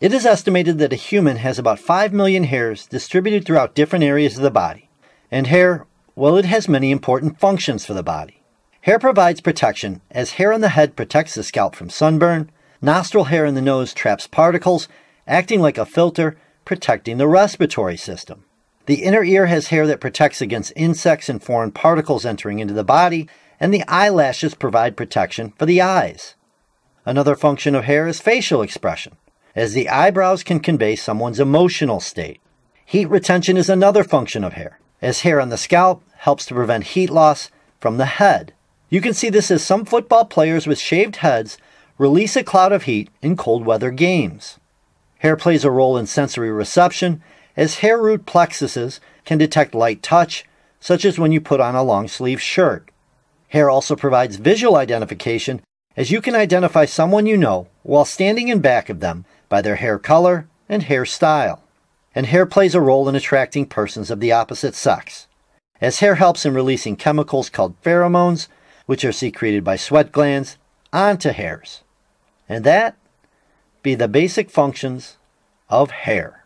It is estimated that a human has about 5 million hairs distributed throughout different areas of the body. And hair, well, it has many important functions for the body. Hair provides protection, as hair on the head protects the scalp from sunburn, nostril hair in the nose traps particles, acting like a filter, protecting the respiratory system. The inner ear has hair that protects against insects and foreign particles entering into the body, and the eyelashes provide protection for the eyes. Another function of hair is facial expression, as the eyebrows can convey someone's emotional state. Heat retention is another function of hair, as hair on the scalp helps to prevent heat loss from the head. You can see this as some football players with shaved heads release a cloud of heat in cold weather games. Hair plays a role in sensory reception, as hair root plexuses can detect light touch, such as when you put on a long sleeve shirt. Hair also provides visual identification, as you can identify someone you know while standing in back of them by their hair color and hairstyle. And hair plays a role in attracting persons of the opposite sex, as hair helps in releasing chemicals called pheromones, which are secreted by sweat glands, onto hairs. And that be the basic functions of hair.